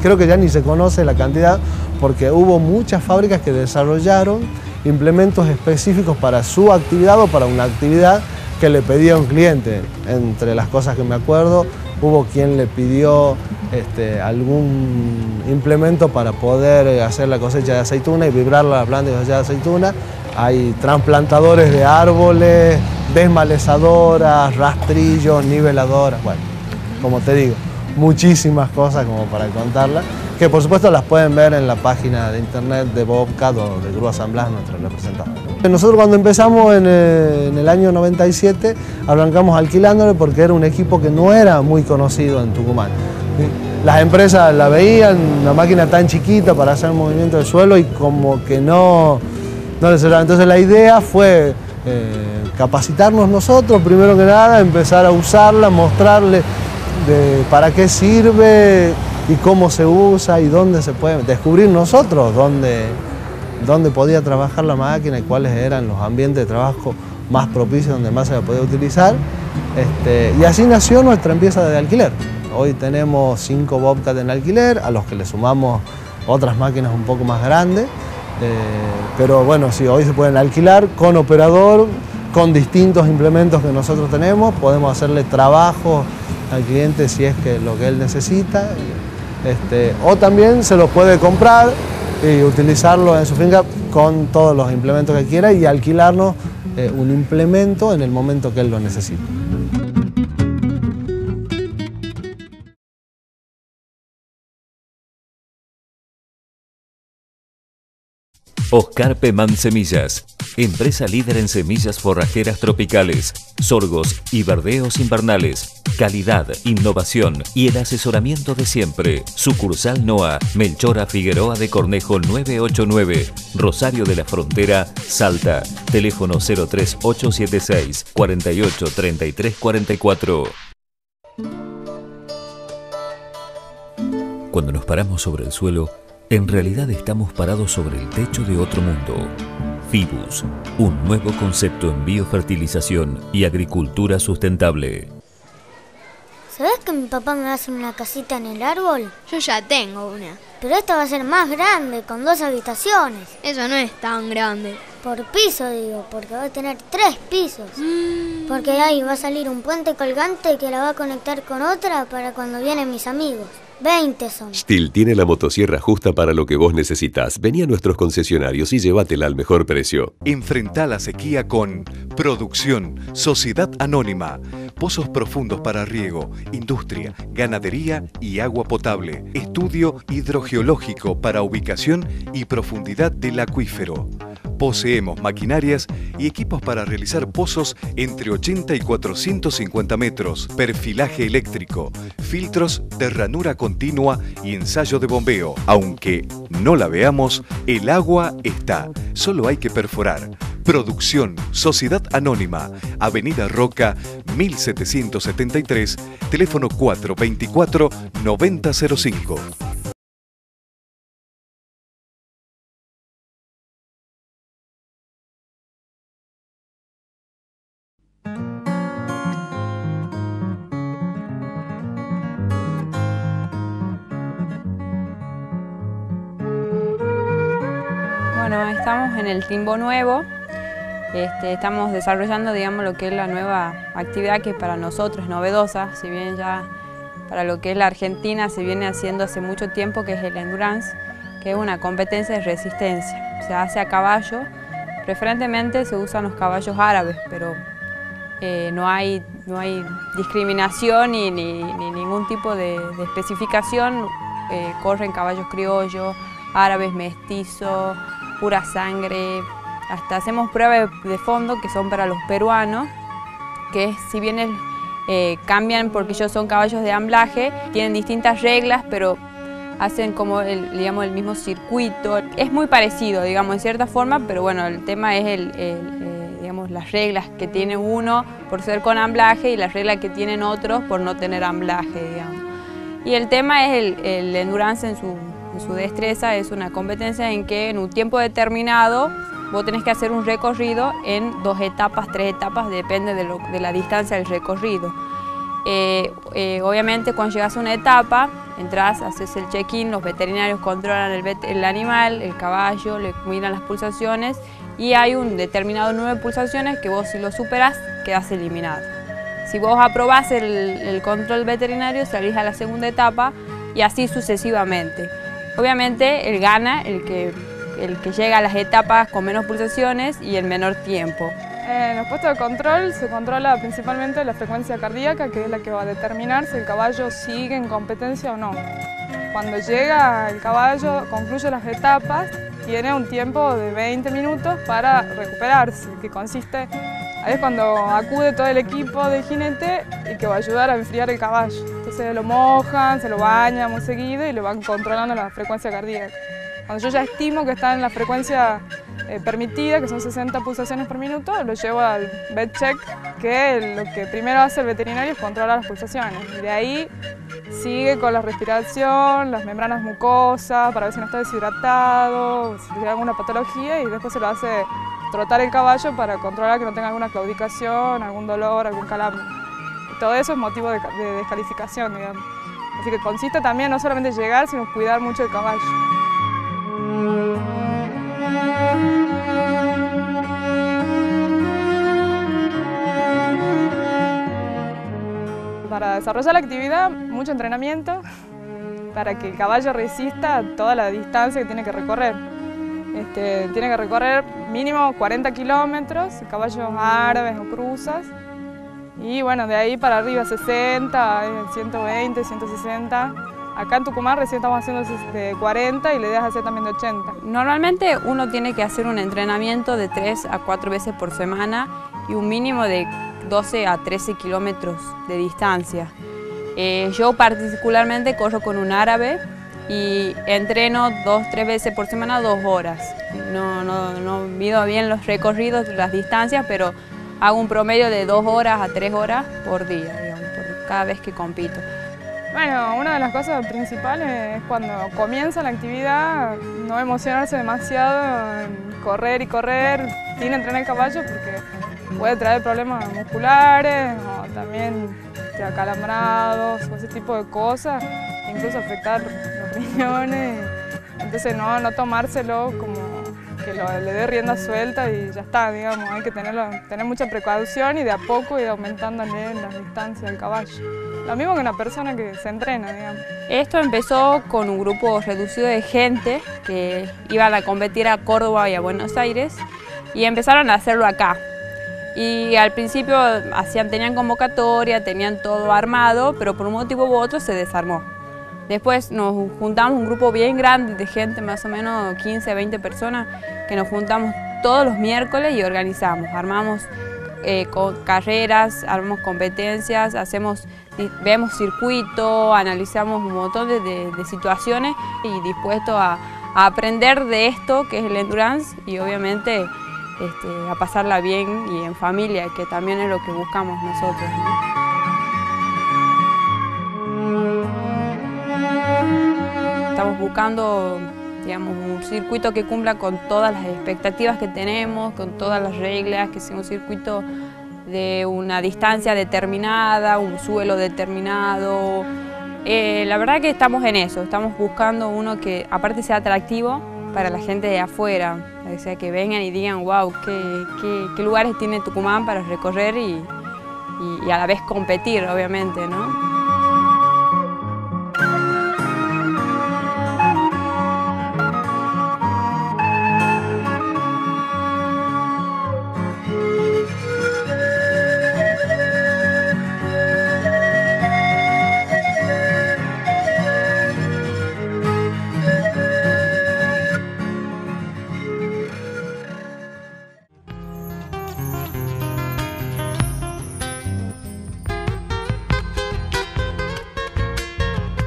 Creo que ya ni se conoce la cantidad porque hubo muchas fábricas que desarrollaron implementos específicos para su actividad o para una actividad que le pedía un cliente. Entre las cosas que me acuerdo, hubo quien le pidió este, algún implemento para poder hacer la cosecha de aceituna y vibrar la planta de cosecha de aceituna. Hay trasplantadores de árboles, desmalezadoras, rastrillos, niveladoras. Bueno, como te digo, muchísimas cosas como para contarlas, que por supuesto las pueden ver en la página de internet de Bobcat o de Grúa San Blanc, nuestro representante. Nosotros cuando empezamos en el año noventa y siete arrancamos alquilándole porque era un equipo que no era muy conocido en Tucumán. Las empresas la veían, una máquina tan chiquita para hacer movimiento del suelo y como que no, no les servía. Entonces la idea fue eh, capacitarnos nosotros, primero que nada, empezar a usarla, mostrarle de, para qué sirve y cómo se usa y dónde se puede descubrir nosotros dónde... dónde podía trabajar la máquina y cuáles eran los ambientes de trabajo más propicios, donde más se la podía utilizar. Este, y así nació nuestra empresa de alquiler. Hoy tenemos cinco Bobcat en alquiler, a los que le sumamos otras máquinas un poco más grandes. Eh, pero bueno, sí, hoy se pueden alquilar con operador, con distintos implementos que nosotros tenemos. Podemos hacerle trabajo al cliente si es que lo que él necesita. Este, o también se los puede comprar y utilizarlo en su finca con todos los implementos que quiera y alquilarnos eh, un implemento en el momento que él lo necesite. Oscar Pemán Semillas, empresa líder en semillas forrajeras tropicales, sorgos y verdeos invernales, calidad, innovación y el asesoramiento de siempre. Sucursal Noa, Melchora Figueroa de Cornejo nueve ocho nueve, Rosario de la Frontera, Salta. Teléfono cero tres ocho siete seis, cuatro ocho tres tres cuatro cuatro. Cuando nos paramos sobre el suelo, en realidad estamos parados sobre el techo de otro mundo. Fibus, un nuevo concepto en biofertilización y agricultura sustentable. ¿Sabés que mi papá me va a hacer una casita en el árbol? Yo ya tengo una. Pero esta va a ser más grande, con dos habitaciones. Eso no es tan grande. Por piso, digo, porque va a tener tres pisos. Mm. Porque ahí va a salir un puente colgante que la va a conectar con otra para cuando vienen mis amigos. veinte son. Stihl tiene la motosierra justa para lo que vos necesitas. Vení a nuestros concesionarios y llévatela al mejor precio. Enfrentá la sequía con Producción Sociedad Anónima. Pozos profundos para riego, industria, ganadería y agua potable. Estudio hidrogeológico para ubicación y profundidad del acuífero. Poseemos maquinarias y equipos para realizar pozos entre ochenta y cuatrocientos cincuenta metros, perfilaje eléctrico, filtros de ranura continua y ensayo de bombeo. Aunque no la veamos, el agua está, solo hay que perforar. Producción Sociedad Anónima, Avenida Roca mil setecientos setenta y tres, teléfono cuatro veinticuatro, noventa cero cinco. Bueno, estamos en el Timbo Nuevo, este, estamos desarrollando, digamos, lo que es la nueva actividad que para nosotros es novedosa, si bien ya para lo que es la Argentina se viene haciendo hace mucho tiempo, que es el Endurance, que es una competencia de resistencia. Se hace a caballo, preferentemente se usan los caballos árabes, pero eh, no hay, no hay discriminación ni, ni, ni ningún tipo de, de especificación, eh, corren caballos criollos, árabes, mestizos, pura sangre, hasta hacemos pruebas de fondo que son para los peruanos, que si bien es, eh, cambian porque ellos son caballos de amblaje, tienen distintas reglas, pero hacen como el, digamos, el mismo circuito. Es muy parecido, digamos, en cierta forma, pero bueno, el tema es el, el, eh, digamos, las reglas que tiene uno por ser con amblaje y las reglas que tienen otros por no tener amblaje, digamos. Y el tema es el, el endurance en su... Su destreza es una competencia en que en un tiempo determinado vos tenés que hacer un recorrido en dos etapas, tres etapas, depende de, lo, de la distancia del recorrido. Eh, eh, obviamente cuando llegas a una etapa, entras, haces el check-in, los veterinarios controlan el, vet el animal, el caballo, le miran las pulsaciones y hay un determinado número de pulsaciones que vos si lo superás quedás eliminado. Si vos aprobás el, el control veterinario salís a la segunda etapa y así sucesivamente. Obviamente, él gana, el que, el que llega a las etapas con menos pulsaciones y en menor tiempo. En los puestos de control se controla principalmente la frecuencia cardíaca, que es la que va a determinar si el caballo sigue en competencia o no. Cuando llega el caballo, concluye las etapas, tiene un tiempo de veinte minutos para recuperarse, que consiste, ahí es cuando acude todo el equipo de jinete y que va a ayudar a enfriar el caballo. Se lo mojan, se lo bañan muy seguido y le van controlando la frecuencia cardíaca. Cuando yo ya estimo que está en la frecuencia eh, permitida, que son sesenta pulsaciones por minuto, lo llevo al vet check, que lo que primero hace el veterinario es controlar las pulsaciones. Y de ahí sigue con la respiración, las membranas mucosas, para ver si no está deshidratado, si tiene alguna patología, y después se lo hace trotar el caballo para controlar que no tenga alguna claudicación, algún dolor, algún calambre. Todo eso es motivo de, de descalificación, digamos. Así que consiste también no solamente llegar, sino cuidar mucho el caballo. Para desarrollar la actividad, mucho entrenamiento para que el caballo resista toda la distancia que tiene que recorrer. Este, tiene que recorrer mínimo cuarenta kilómetros, caballos árabes o cruzas. Y bueno, de ahí para arriba sesenta, ciento veinte, ciento sesenta. Acá en Tucumán recién estamos haciendo de cuarenta y la idea es hacer también de ochenta. Normalmente uno tiene que hacer un entrenamiento de tres a cuatro veces por semana y un mínimo de doce a trece kilómetros de distancia. Eh, yo particularmente corro con un árabe y entreno dos a tres veces por semana, dos horas. No, no, no mido bien los recorridos, las distancias, pero hago un promedio de dos horas a tres horas por día, digamos, por cada vez que compito. Bueno, una de las cosas principales es cuando comienza la actividad, no emocionarse demasiado, correr y correr sin entrenar caballo porque puede traer problemas musculares o también acalambrados o ese tipo de cosas, incluso afectar los riñones. Entonces no, no tomárselo como que lo, le dé rienda suelta y ya está, digamos, hay que tenerlo, tener mucha precaución y de a poco ir aumentándole las distancias del caballo. Lo mismo que una persona que se entrena, digamos. Esto empezó con un grupo reducido de gente que iban a competir a Córdoba y a Buenos Aires y empezaron a hacerlo acá. Y al principio hacían, tenían convocatoria, tenían todo armado, pero por un motivo u otro se desarmó. Después nos juntamos un grupo bien grande de gente, más o menos quince, veinte personas, que nos juntamos todos los miércoles y organizamos, armamos eh, con carreras, armamos competencias, hacemos... vemos circuito, analizamos un montón de, de, de situaciones y dispuestos a, a aprender de esto que es el endurance y obviamente este, a pasarla bien y en familia, que también es lo que buscamos nosotros, ¿no? Estamos buscando, digamos, un circuito que cumpla con todas las expectativas que tenemos, con todas las reglas, que sea un circuito de una distancia determinada, un suelo determinado. Eh, la verdad que estamos en eso, estamos buscando uno que aparte sea atractivo para la gente de afuera, o sea, que vengan y digan, wow, qué, qué, qué lugares tiene Tucumán para recorrer y, y, y a la vez competir, obviamente, ¿no?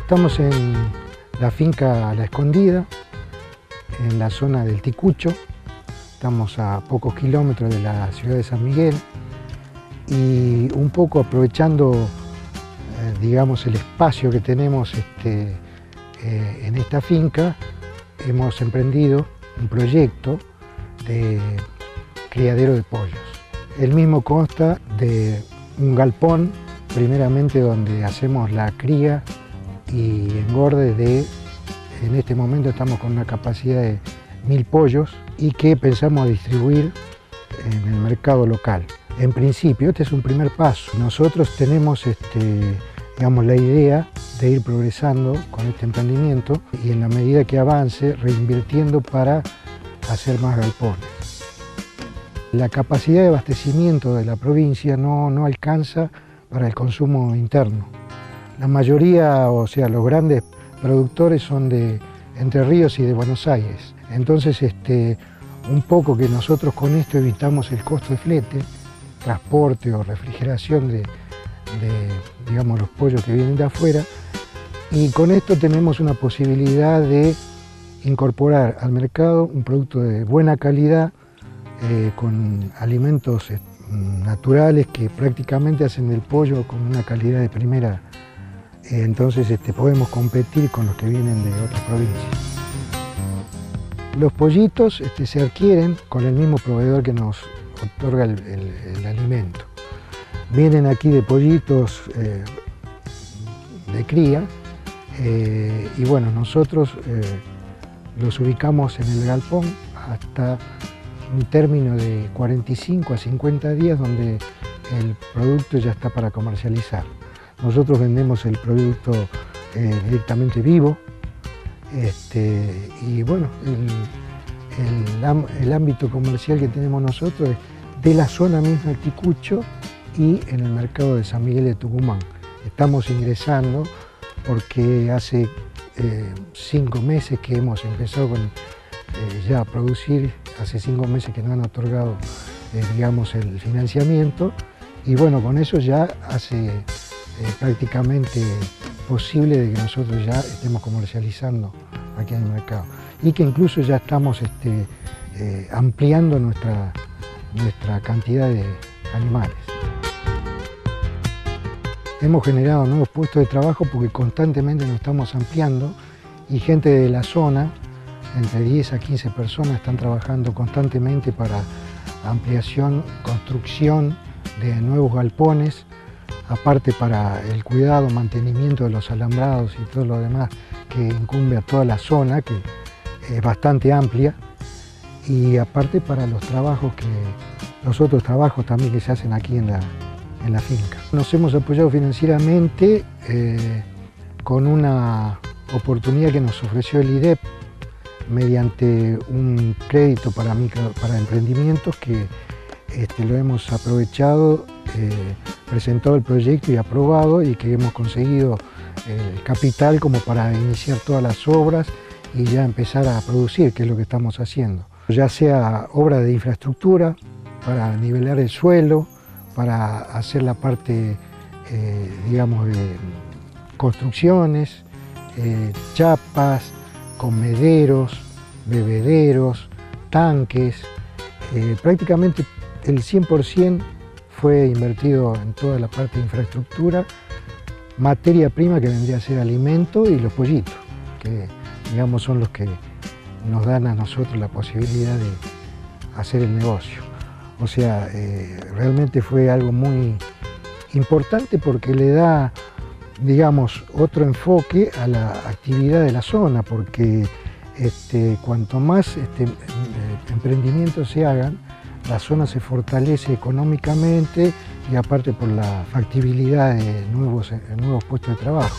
Estamos en la finca La Escondida, en la zona del Ticucho. Estamos a pocos kilómetros de la ciudad de San Miguel y un poco aprovechando, eh, digamos, el espacio que tenemos este, eh, en esta finca, hemos emprendido un proyecto de criadero de pollos. El mismo consta de un galpón, primeramente donde hacemos la cría y engorde de, en este momento estamos con una capacidad de mil pollos y que pensamos distribuir en el mercado local. En principio, este es un primer paso. Nosotros tenemos este, digamos, la idea de ir progresando con este emprendimiento y en la medida que avance, reinvirtiendo para hacer más galpones. La capacidad de abastecimiento de la provincia no, no alcanza para el consumo interno. La mayoría, o sea, los grandes productores son de Entre Ríos y de Buenos Aires. Entonces, este, un poco que nosotros con esto evitamos el costo de flete, transporte o refrigeración de, de digamos, los pollos que vienen de afuera. Y con esto tenemos una posibilidad de incorporar al mercado un producto de buena calidad, eh, con alimentos naturales que prácticamente hacen del pollo con una calidad de primera. Entonces este, podemos competir con los que vienen de otras provincias. Los pollitos este, se adquieren con el mismo proveedor que nos otorga el, el, el alimento. Vienen aquí de pollitos eh, de cría eh, y bueno, nosotros eh, los ubicamos en el galpón hasta un término de cuarenta y cinco a cincuenta días donde el producto ya está para comercializar. Nosotros vendemos el producto eh, directamente vivo este, y bueno, el, el, el ámbito comercial que tenemos nosotros es de la zona misma de Ticucho y en el mercado de San Miguel de Tucumán. Estamos ingresando porque hace eh, cinco meses que hemos empezado con, eh, ya a producir, hace cinco meses que nos han otorgado eh, digamos, el financiamiento y bueno, con eso ya hace... Eh, prácticamente posible de que nosotros ya estemos comercializando aquí en el mercado y que incluso ya estamos este, eh, ampliando nuestra, nuestra cantidad de animales. Hemos generado nuevos puestos de trabajo porque constantemente nos estamos ampliando y gente de la zona, entre diez a quince personas, están trabajando constantemente para ampliación, construcción de nuevos galpones, aparte para el cuidado, mantenimiento de los alambrados y todo lo demás que incumbe a toda la zona, que es bastante amplia, y aparte para los trabajos que, los otros trabajos también que se hacen aquí en la, en la finca. Nos hemos apoyado financieramente eh, con una oportunidad que nos ofreció el I D E P mediante un crédito para, micro, para emprendimientos que este, lo hemos aprovechado, eh, presentado el proyecto y aprobado, y que hemos conseguido el capital como para iniciar todas las obras y ya empezar a producir, que es lo que estamos haciendo. Ya sea obra de infraestructura, para nivelar el suelo, para hacer la parte, eh, digamos, de construcciones, eh, chapas, comederos, bebederos, tanques. Eh, prácticamente el cien por ciento fue invertido en toda la parte de infraestructura, materia prima que vendría a ser alimento y los pollitos, que digamos son los que nos dan a nosotros la posibilidad de hacer el negocio. O sea, eh, realmente fue algo muy importante porque le da, digamos, otro enfoque a la actividad de la zona, porque este, cuanto más este, emprendimientos se hagan, la zona se fortalece económicamente y aparte por la factibilidad de nuevos, de nuevos puestos de trabajo.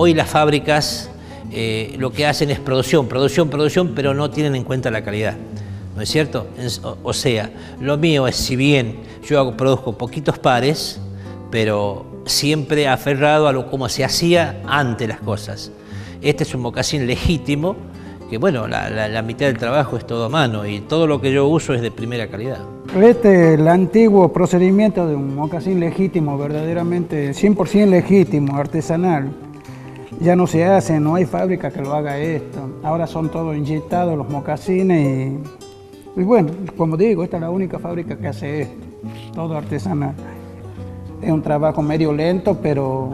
Hoy las fábricas eh, lo que hacen es producción, producción, producción, pero no tienen en cuenta la calidad, ¿no es cierto? O sea, lo mío es, si bien yo hago, produzco poquitos pares, pero siempre aferrado a lo como se hacía antes las cosas. Este es un mocasín legítimo, que bueno, la, la, la mitad del trabajo es todo a mano y todo lo que yo uso es de primera calidad. Este es el antiguo procedimiento de un mocasín legítimo, verdaderamente cien por ciento legítimo, artesanal. Ya no se hace, no hay fábrica que lo haga esto. Ahora son todos inyectados los mocasines y, y bueno, como digo, esta es la única fábrica que hace esto, todo artesanal. Es un trabajo medio lento, pero,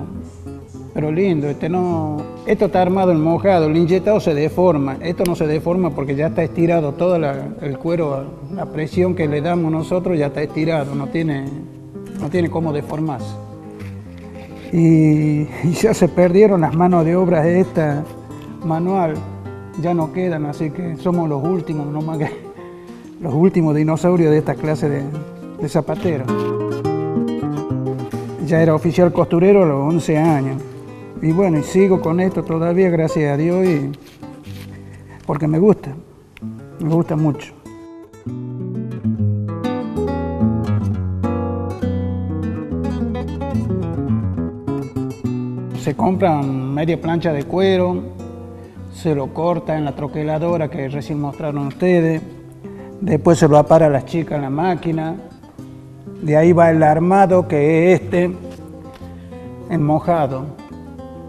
pero lindo. Este no, esto está armado en mojado, el inyectado se deforma. Esto no se deforma porque ya está estirado todo la, el cuero, la presión que le damos nosotros ya está estirado, no tiene, no tiene cómo deformarse. Y ya se perdieron las manos de obra de esta manual, ya no quedan, así que somos los últimos, no más que los últimos dinosaurios de esta clase de, de zapateros. Ya era oficial costurero a los once años, y bueno, y sigo con esto todavía, gracias a Dios, y porque me gusta, me gusta mucho. Se compran media plancha de cuero, se lo corta en la troqueladora que recién mostraron ustedes, después se lo apara a las chicas en la máquina, de ahí va el armado, que es este, enmojado.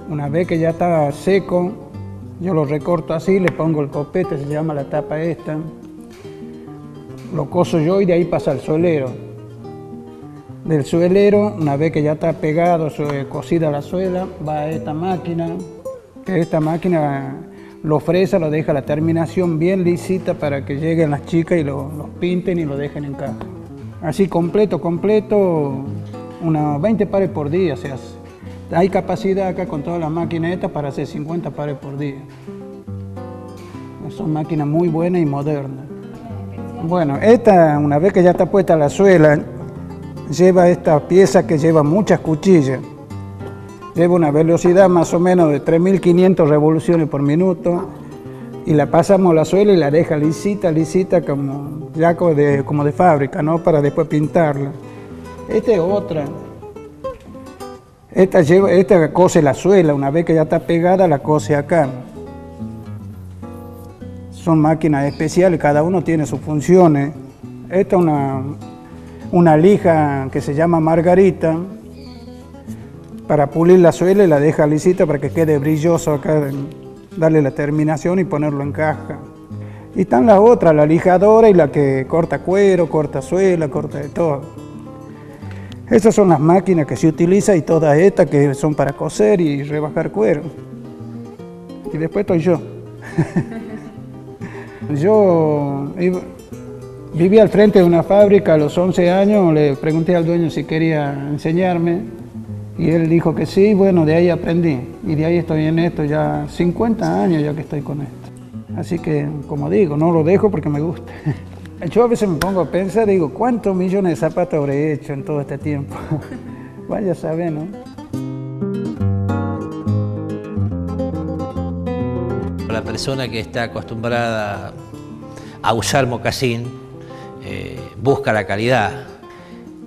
Una vez que ya está seco, yo lo recorto así, le pongo el copete, se llama la tapa esta, lo coso yo y de ahí pasa el solero. Del suelero, una vez que ya está pegado, cosida la suela, va a esta máquina, que esta máquina lo fresa, lo deja la terminación bien lisita para que lleguen las chicas y lo, lo pinten y lo dejen en caja. Así completo, completo, unos veinte pares por día se hace. Hay capacidad acá con todas las maquinetas para hacer cincuenta pares por día. Son máquinas muy buenas y modernas. Bueno, esta, una vez que ya está puesta la suela, lleva esta pieza que lleva muchas cuchillas, lleva una velocidad más o menos de tres mil quinientas revoluciones por minuto, y la pasamos a la suela y la deja lisita, lisita como, ya como, de, como de fábrica, ¿no? Para después pintarla. Esta es otra, esta, lleva, esta cose la suela, una vez que ya está pegada la cose acá. Son máquinas especiales, cada uno tiene sus funciones. Esta es una... una lija que se llama Margarita, para pulir la suela y la deja lisita para que quede brilloso acá, darle la terminación y ponerlo en caja. Y están las otras, la lijadora y la que corta cuero, corta suela, corta de todo. Esas son las máquinas que se utilizan y todas estas que son para coser y rebajar cuero. Y después estoy yo. Yo iba, vivía al frente de una fábrica a los once años, le pregunté al dueño si quería enseñarme y él dijo que sí, bueno, de ahí aprendí y de ahí estoy en esto, ya cincuenta años ya que estoy con esto. Así que, como digo, no lo dejo porque me gusta. Yo a veces me pongo a pensar, digo, ¿cuántos millones de zapatos habré hecho en todo este tiempo? Vaya a saber, ¿no? La persona que está acostumbrada a usar mocasín eh, busca la calidad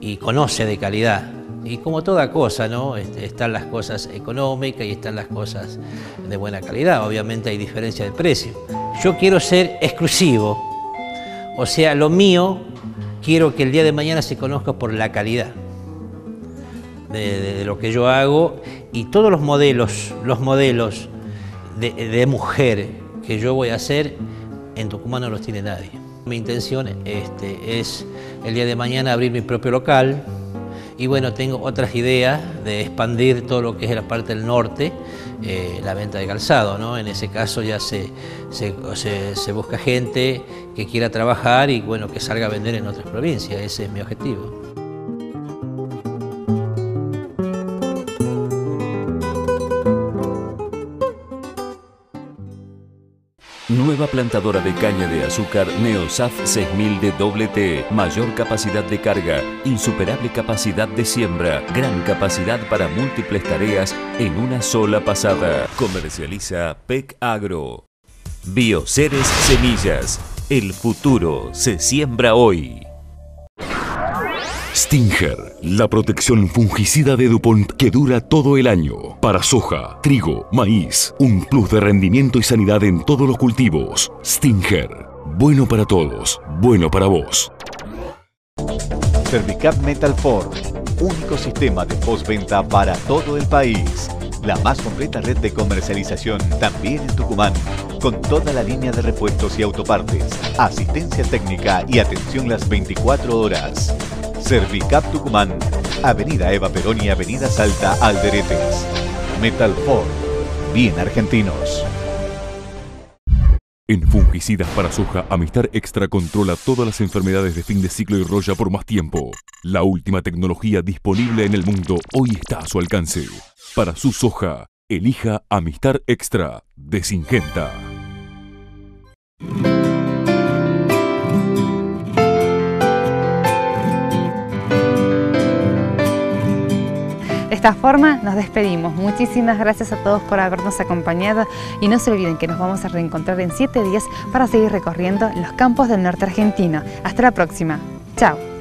y conoce de calidad. Y como toda cosa, ¿no? Están las cosas económicas y están las cosas de buena calidad. Obviamente hay diferencia de precio. Yo quiero ser exclusivo. O sea, lo mío quiero que el día de mañana se conozca por la calidad de, de, de lo que yo hago. Y todos los modelos, los modelos De, de mujer que yo voy a hacer, en Tucumán no los tiene nadie. Mi intención este, es el día de mañana abrir mi propio local y bueno, tengo otras ideas de expandir todo lo que es la parte del norte, eh, la venta de calzado, ¿no? En ese caso ya se, se, se, se busca gente que quiera trabajar y bueno, que salga a vender en otras provincias, ese es mi objetivo. Nueva plantadora de caña de azúcar Neosaf seis mil de doble T, mayor capacidad de carga, insuperable capacidad de siembra, gran capacidad para múltiples tareas en una sola pasada. Comercializa P E C Agro. Bioceres Semillas. El futuro se siembra hoy. Stinger, la protección fungicida de DuPont que dura todo el año. Para soja, trigo, maíz, un plus de rendimiento y sanidad en todos los cultivos. Stinger, bueno para todos, bueno para vos. Servicap Metal Force, único sistema de postventa para todo el país. La más completa red de comercialización también en Tucumán, con toda la línea de repuestos y autopartes, asistencia técnica y atención las veinticuatro horas. Servicap Tucumán, Avenida Eva Perón y Avenida Salta Alderetes. Metal Force, bien argentinos. En fungicidas para soja, Amistar Extra controla todas las enfermedades de fin de ciclo y roya por más tiempo. La última tecnología disponible en el mundo hoy está a su alcance. Para su soja, elija Amistar Extra de Syngenta. De esta forma nos despedimos. Muchísimas gracias a todos por habernos acompañado y no se olviden que nos vamos a reencontrar en siete días para seguir recorriendo los campos del norte argentino. Hasta la próxima. Chao.